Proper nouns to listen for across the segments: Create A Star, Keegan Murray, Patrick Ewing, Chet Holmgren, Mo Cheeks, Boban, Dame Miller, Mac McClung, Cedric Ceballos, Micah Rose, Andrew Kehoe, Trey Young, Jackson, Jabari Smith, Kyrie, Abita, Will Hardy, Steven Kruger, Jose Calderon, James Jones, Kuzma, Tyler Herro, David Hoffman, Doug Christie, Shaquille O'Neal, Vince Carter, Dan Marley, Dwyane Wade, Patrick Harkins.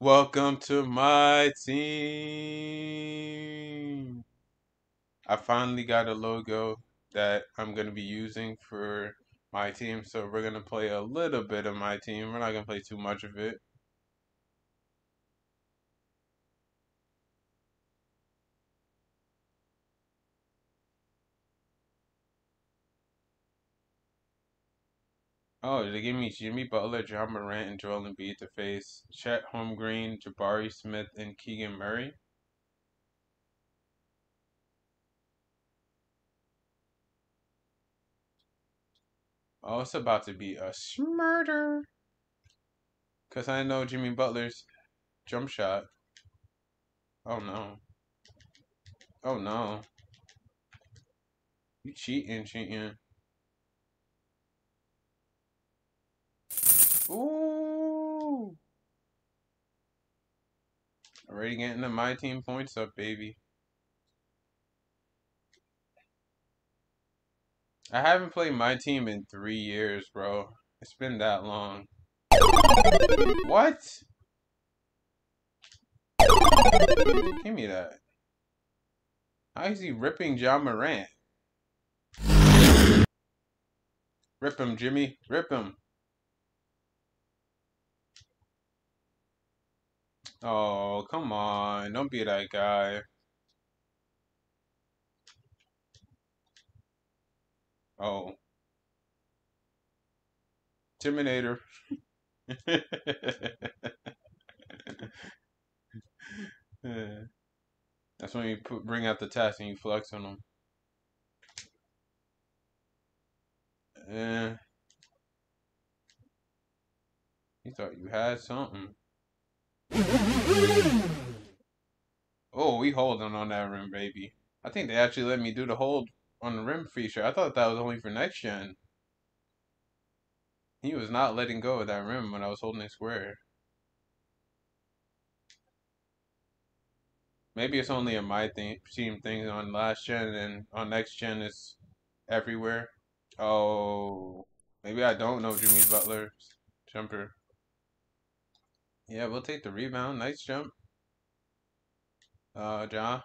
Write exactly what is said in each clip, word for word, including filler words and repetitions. Welcome to my team. I finally got a logo that I'm going to be using for my team. So we're going to play a little bit of my team. We're not going to play too much of it. Oh, they gave me Jimmy Butler, John Morant, and Joel Embiid to face Chet Holmgren, Jabari Smith, and Keegan Murray. Oh, it's about to be a smurder. Because I know Jimmy Butler's jump shot. Oh, no. Oh, no. You cheating, cheating. Ooh! Already getting the my team points up, baby. I haven't played my team in three years, bro. It's been that long. What? Give me that. How is he ripping John Morant? Rip him, Jimmy. Rip him. Oh, come on. Don't be that guy. Oh. Terminator. That's when you put, bring out the task and you flex on them. Eh. You thought you had something. Oh, we holding on that rim, baby. I think they actually let me do the hold on the rim feature. I thought that was only for next gen. He was not letting go of that rim when I was holding it square. Maybe it's only in my thing, team things on last gen, and on next gen it's everywhere. Oh, maybe I don't know Jimmy Butler's jumper. Yeah, we'll take the rebound. Nice jump. Uh, Ja.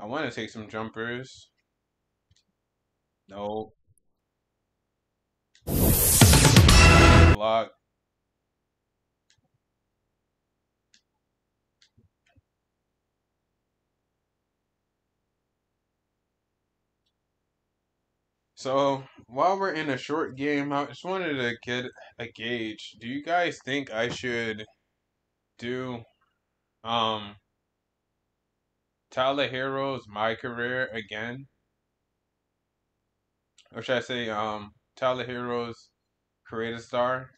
I want to take some jumpers. No. Block. So, while we're in a short game, I just wanted to get a gauge. Do you guys think I should do um, Tyler Herro's My Career again? Or should I say um, Tyler Herro's Create a Star?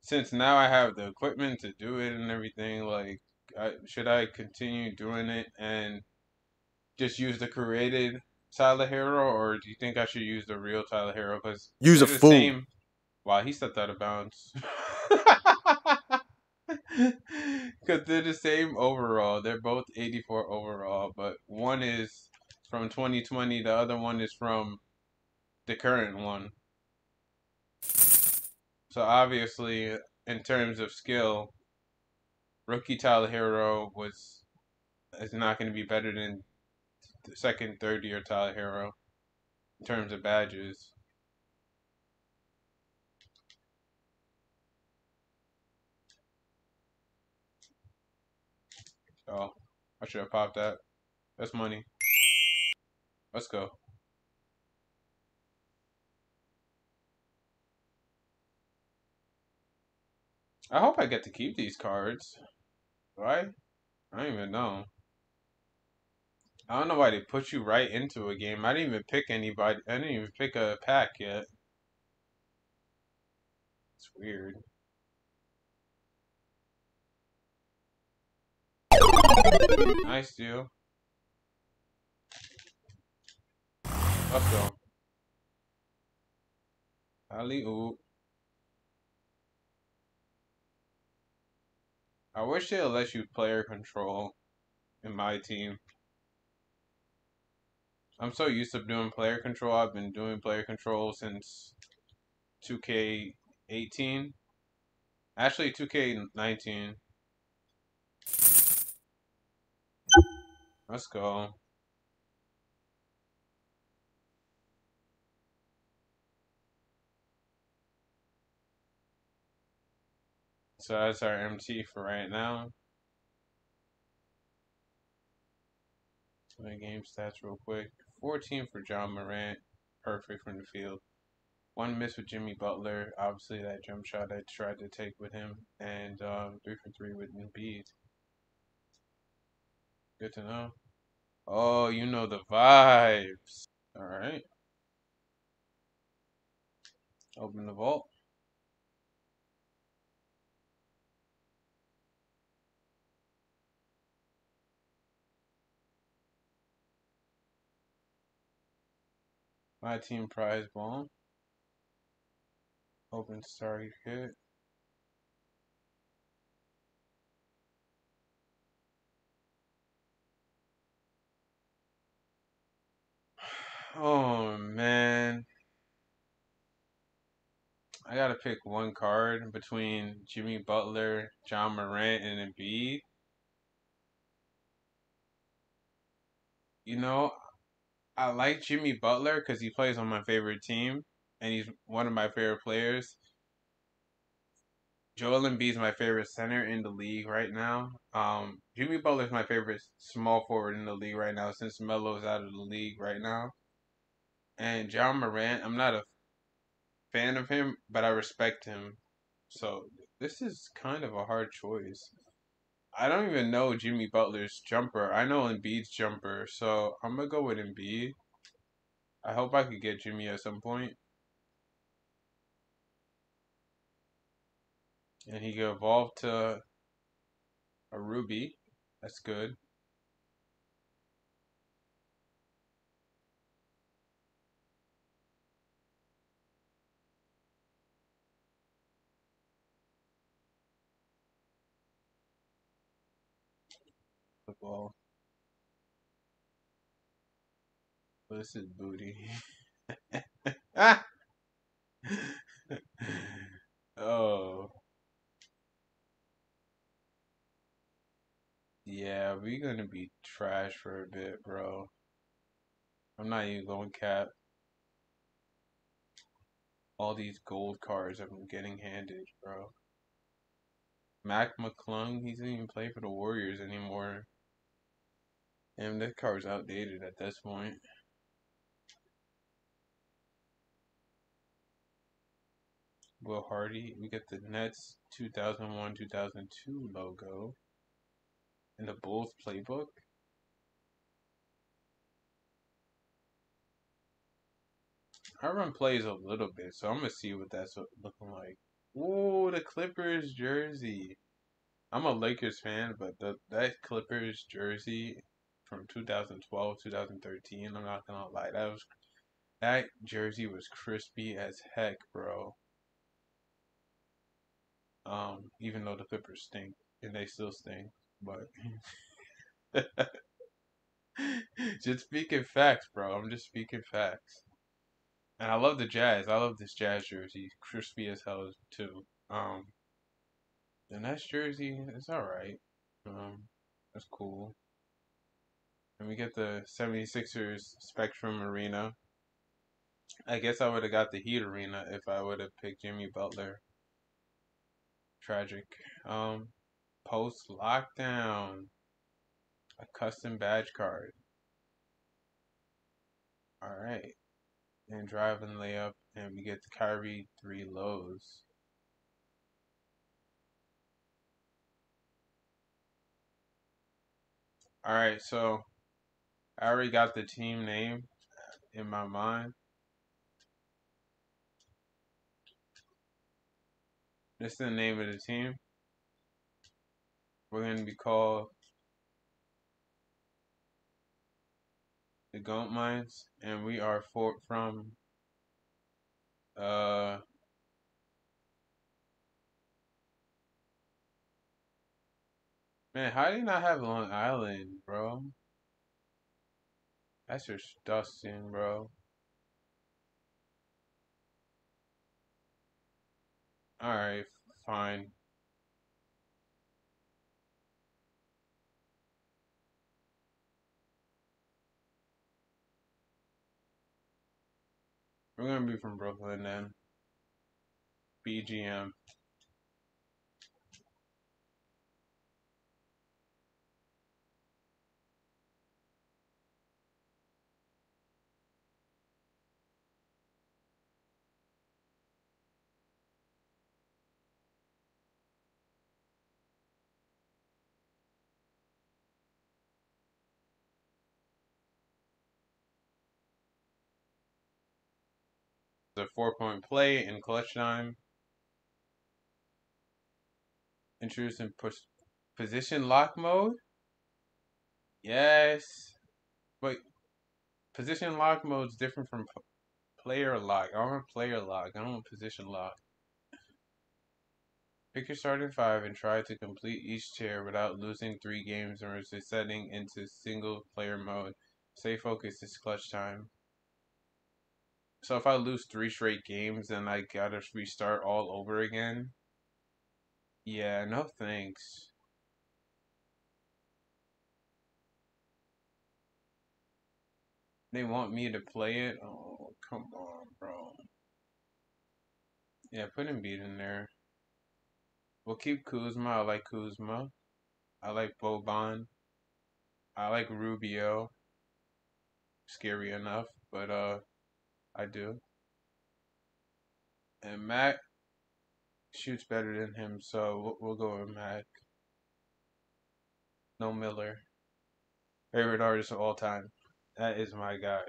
Since now I have the equipment to do it and everything, like, I, should I continue doing it and just use the created Tyler Herro, or do you think I should use the real Tyler Herro? Because use a fool. Same... Wow, he stepped out of bounds. Because they're the same overall. They're both eighty-four overall, but one is from twenty twenty. The other one is from the current one. So obviously, in terms of skill, rookie Tyler Herro was is not going to be better than the second, third year Tyler Herro in terms of badges. Oh, I should have popped that. That's money. Let's go. I hope I get to keep these cards. Right? I don't even know. I don't know why they put you right into a game. I didn't even pick anybody. I didn't even pick a pack yet. It's weird. Nice deal. Let's go. Alley-oop. I wish they'll let you player control in my team. I'm so used to doing player control. I've been doing player control since two K eighteen. Actually, two K nineteen. Let's go. So that's our M T for right now. My game stats real quick. fourteen for John Morant. Perfect from the field. One miss with Jimmy Butler. Obviously, that jump shot I tried to take with him. And um, three for three with Embiid. Good to know. Oh, you know the vibes. All right. Open the vault. My team prize bomb. Open starter kit. Oh man. I gotta pick one card between Jimmy Butler, John Morant, and Embiid. You know, I like Jimmy Butler because he plays on my favorite team, and he's one of my favorite players. Joel Embiid is my favorite center in the league right now. Um, Jimmy Butler is my favorite small forward in the league right now since Melo's out of the league right now. And John Morant, I'm not a fan of him, but I respect him. So this is kind of a hard choice. I don't even know Jimmy Butler's jumper. I know Embiid's jumper, so I'm going to go with Embiid. I hope I could get Jimmy at some point. And he could evolve to a Ruby. That's good. Ball. This is booty. ah! Oh. Yeah, we're gonna be trash for a bit, bro. I'm not even going cap. All these gold cards I'm getting handed, bro. Mac McClung, he doesn't even play for the Warriors anymore. Damn, that card's outdated at this point. Will Hardy, we get the Nets two thousand one two thousand two logo. And the Bulls playbook. I run plays a little bit, so I'm going to see what that's looking like. Ooh, the Clippers jersey. I'm a Lakers fan, but the, that Clippers jersey from two thousand twelve, two thousand thirteen, I'm not gonna lie, that was that jersey was crispy as heck, bro. Um, even though the Clippers stink, and they still stink, but just speaking facts, bro. I'm just speaking facts. And I love the Jazz. I love this Jazz jersey. Crispy as hell too. Um, the Nets jersey is alright. Um, that's cool. And we get the seventy-sixers Spectrum Arena. I guess I would have got the Heat Arena if I would have picked Jimmy Butler. Tragic. Um, post lockdown. A custom badge card. Alright. And drive and layup. And we get the Kyrie three lows. Alright, so I already got the team name in my mind. This is the name of the team. We're going to be called the Gold Mines, and we are for, from uh, man, how do you not have Long Island, bro? That's just dusting, bro. All right, fine. We're going to be from Brooklyn then. B G M. A four-point play in clutch time. Introducing push position lock mode. Yes. Wait. Position lock mode is different from player lock. I want player lock. I don't want position lock. Pick your starting five and try to complete each tier without losing three games or setting into single player mode. Stay focused. It's clutch time. So if I lose three straight games, then I gotta restart all over again. Yeah, no thanks. They want me to play it? Oh, come on, bro. Yeah, put Embiid in there. We'll keep Kuzma. I like Kuzma. I like Boban. I like Rubio. Scary enough, but, uh... I do. And Mac shoots better than him, so we'll, we'll go with Mac. No Miller. Favorite artist of all time. That is my guy.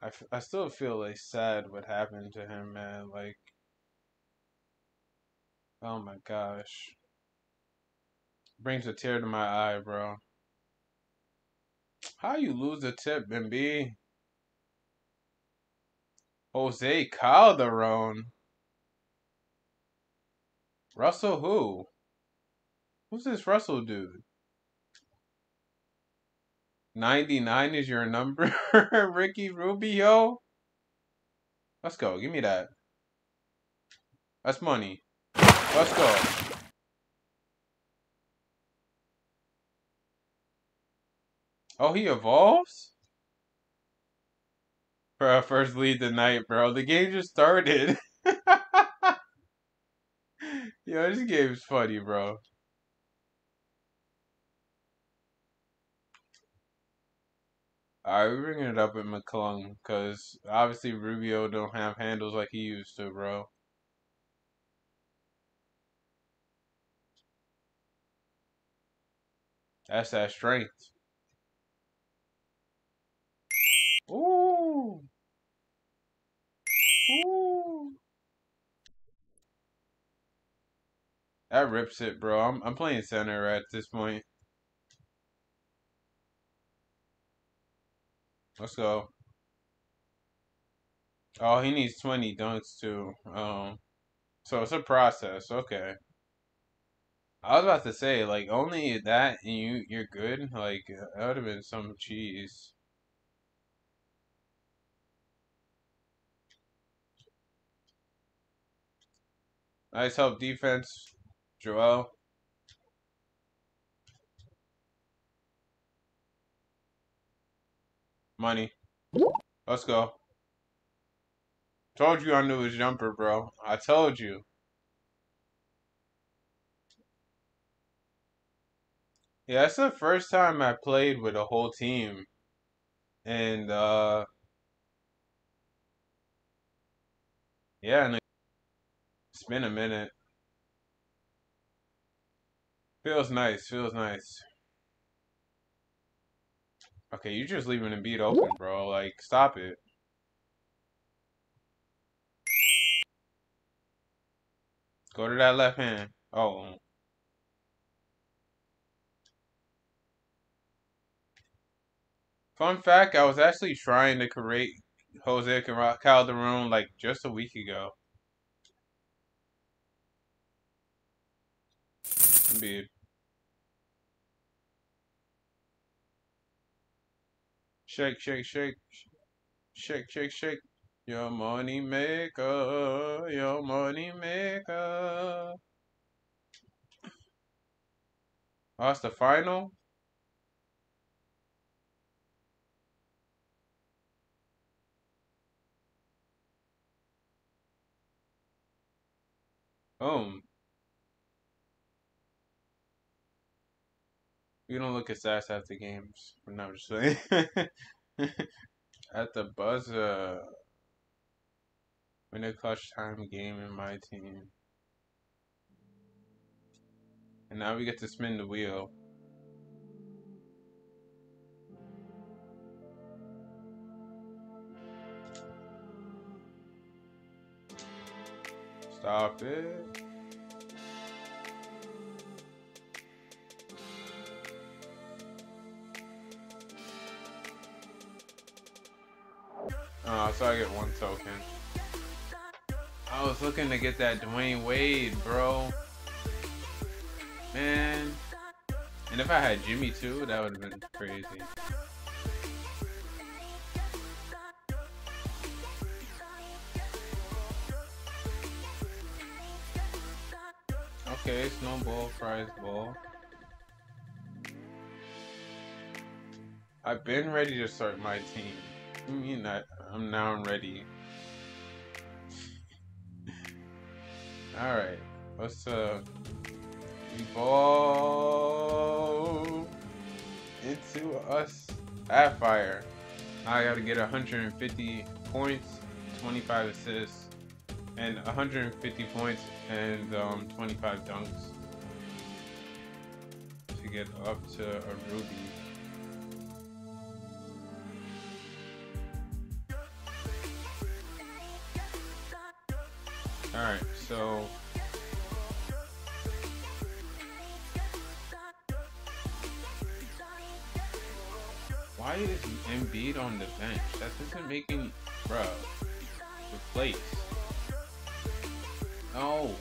I, f I still feel, like, sad what happened to him, man. Like, oh my gosh. Brings a tear to my eye, bro. How you lose a tip, Embiid? Jose Calderon. Russell who? Who's this Russell dude? ninety-nine is your number? Ricky Rubio? Let's go. Give me that. That's money. Let's go. Oh, he evolves? For our first lead tonight, bro. The game just started. Yo, this game's funny, bro. Alright, we're bringing it up at McClung, because obviously Rubio don't have handles like he used to, bro. That's that strength. Ooh. Ooh. That rips it, bro. I'm I'm playing center at this point. Let's go. Oh, he needs twenty dunks too. Um so it's a process, okay. I was about to say, like, only that and you you're good, like that would have been some cheese. Nice help defense, Joel. Money. Let's go. Told you I knew his jumper, bro. I told you. Yeah, that's the first time I played with a whole team. And, uh... yeah, and it's been a minute. Feels nice. Feels nice. Okay, you're just leaving Embiid open, bro. Like, stop it. Go to that left hand. Oh. Fun fact, I was actually trying to create Jose Calderon, like, just a week ago. Embiid. Shake, shake, shake. Shake, shake, shake. Your money maker, your money maker. Oh, that's the final? Oh. We don't look at stats after games. No, I'm just saying. At the buzzer. When a clutch time game in my team. And now we get to spin the wheel. Stop it. Oh, so I get one token. I was looking to get that Dwyane Wade, bro. Man. And if I had Jimmy too, that would have been crazy. Okay, snowball, prize ball. I've been ready to start my team. I mean, I, I'm now ready. Alright, let's uh, evolve into us at fire. I gotta get one hundred fifty points, twenty-five assists, and one hundred fifty points and um, twenty-five dunks to get up to a Ruby. Alright, so why is Embiid on the bench? That doesn't make any, bro. Replace. No.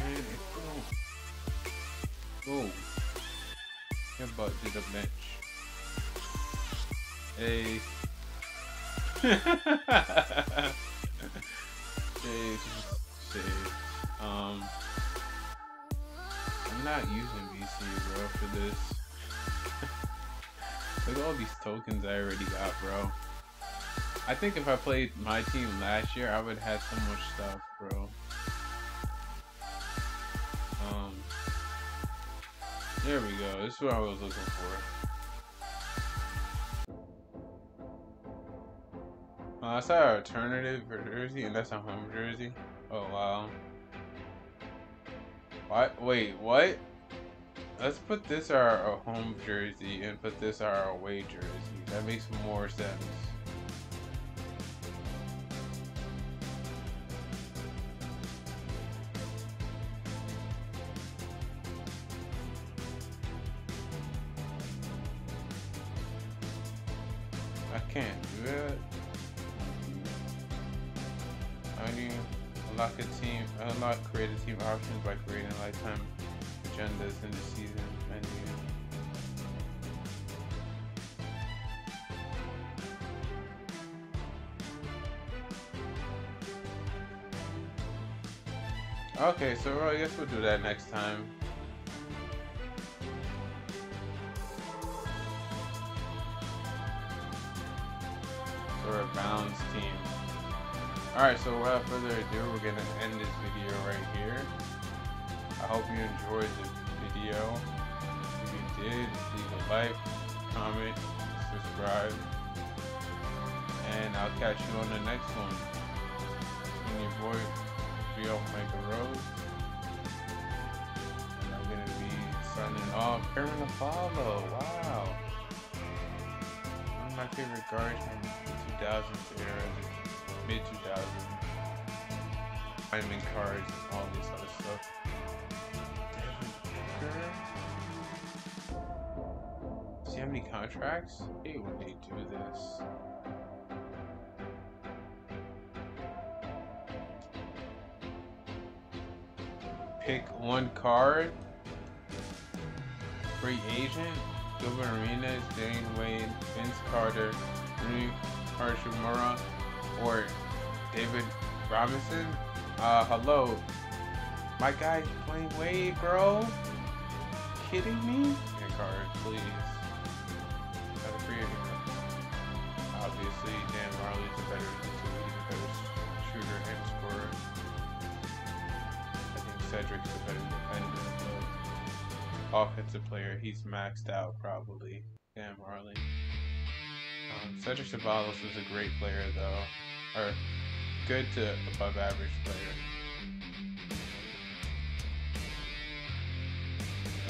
Man, it's cool. Cool. Headbutt to the bench. Hey. Shades, shades. Um, I'm not using V C, bro, for this. Look at all these tokens I already got, bro. I think if I played my team last year, I would have so much stuff, bro. Um, there we go. This is what I was looking for. Uh, that's our alternative for jersey, and that's a home jersey. Oh wow! What? Wait, what? Let's put this our, our home jersey and put this our away jersey. That makes more sense. I can't do it. Unlock a team, unlock creative team options by creating lifetime agendas in the season menu. Okay, so I guess we'll do that next time. So we're a balanced team. Alright, so without further ado, we're going to end this video right here. I hope you enjoyed the video. If you did, leave a like, comment, subscribe, and I'll catch you on the next one. And your boy, Real Micah Rose. And I'm going to be signing off. Kermit the Follow, wow. One of my favorite guards from the two thousands era. mid two thousands, diamond cards, and all this other stuff. Does he have any contracts? Hey, when they do this. Pick one card. Free agent. Gilbert Arenas, Dwyane Wade, Vince Carter, Rui Hachimura or David Robinson? Uh, hello. My guy's playing Wade, bro. Kidding me? And Carter, please. Got a free agent. Obviously, Dan Marley's a better, even better shooter and scorer. I think Cedric's a better defender, but offensive player, he's maxed out probably. Dan Marley. Um, Cedric Ceballos is a great player though, or good to above average player.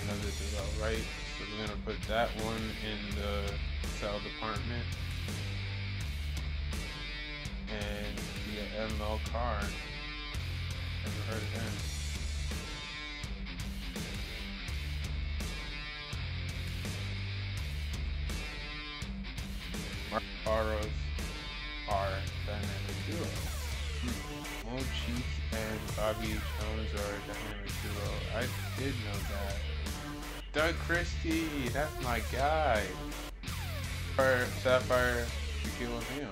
Another is alright, so we're gonna put that one in the cell department. And the M L card. Never heard of him. Mark Barros are dynamic duo. Hmm. Mo Cheeks and Bobby Jones are a dynamic duo. I did know that. Doug Christie, that's my guy. Or Sapphire Shaquille O'Neal.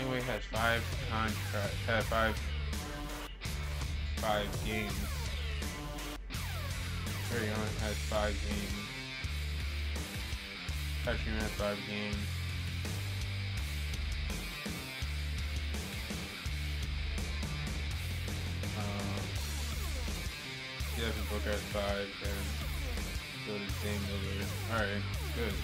Anyway, has five contract, had five, five games. Trey Young has five games. Patrick has five games. Um, Devin Booker has five, and so does Dame Miller. All right, good.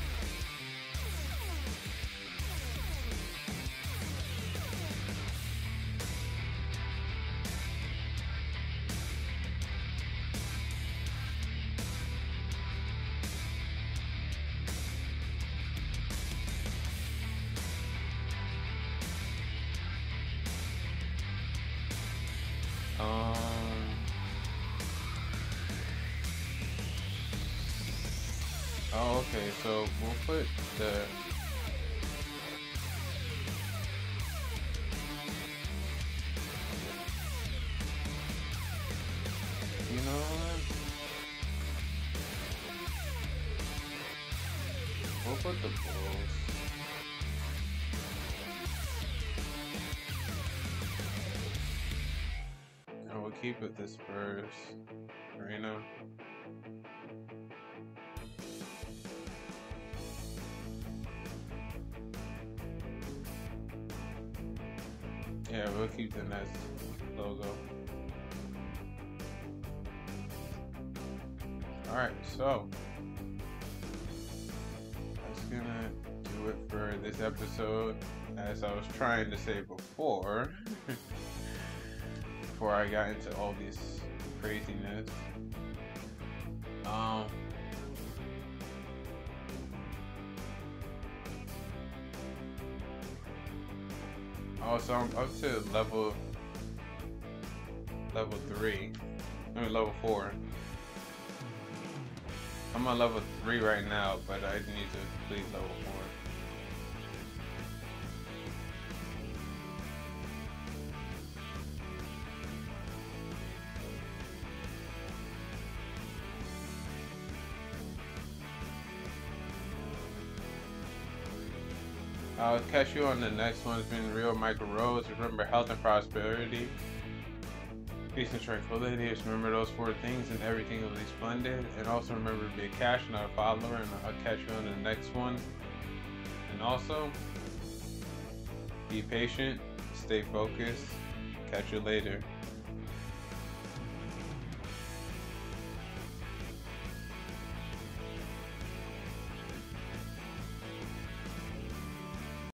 Okay, so we'll put the you know what? We'll put the Bulls. And we'll keep it the Spurs arena. Yeah, we'll keep the Nets logo. Alright, so that's gonna do it for this episode. As I was trying to say before, before I got into all this craziness, um, also, I'm up to level level three. I mean level four. I'm on level three right now, but I need to complete level four. I'll catch you on the next one. It's been real, Micah Rose. Remember health and prosperity, peace and tranquility. Just remember those four things and everything will be splendid. And also remember to be a cash, not a follower. And I'll catch you on the next one. And also, be patient, stay focused. Catch you later.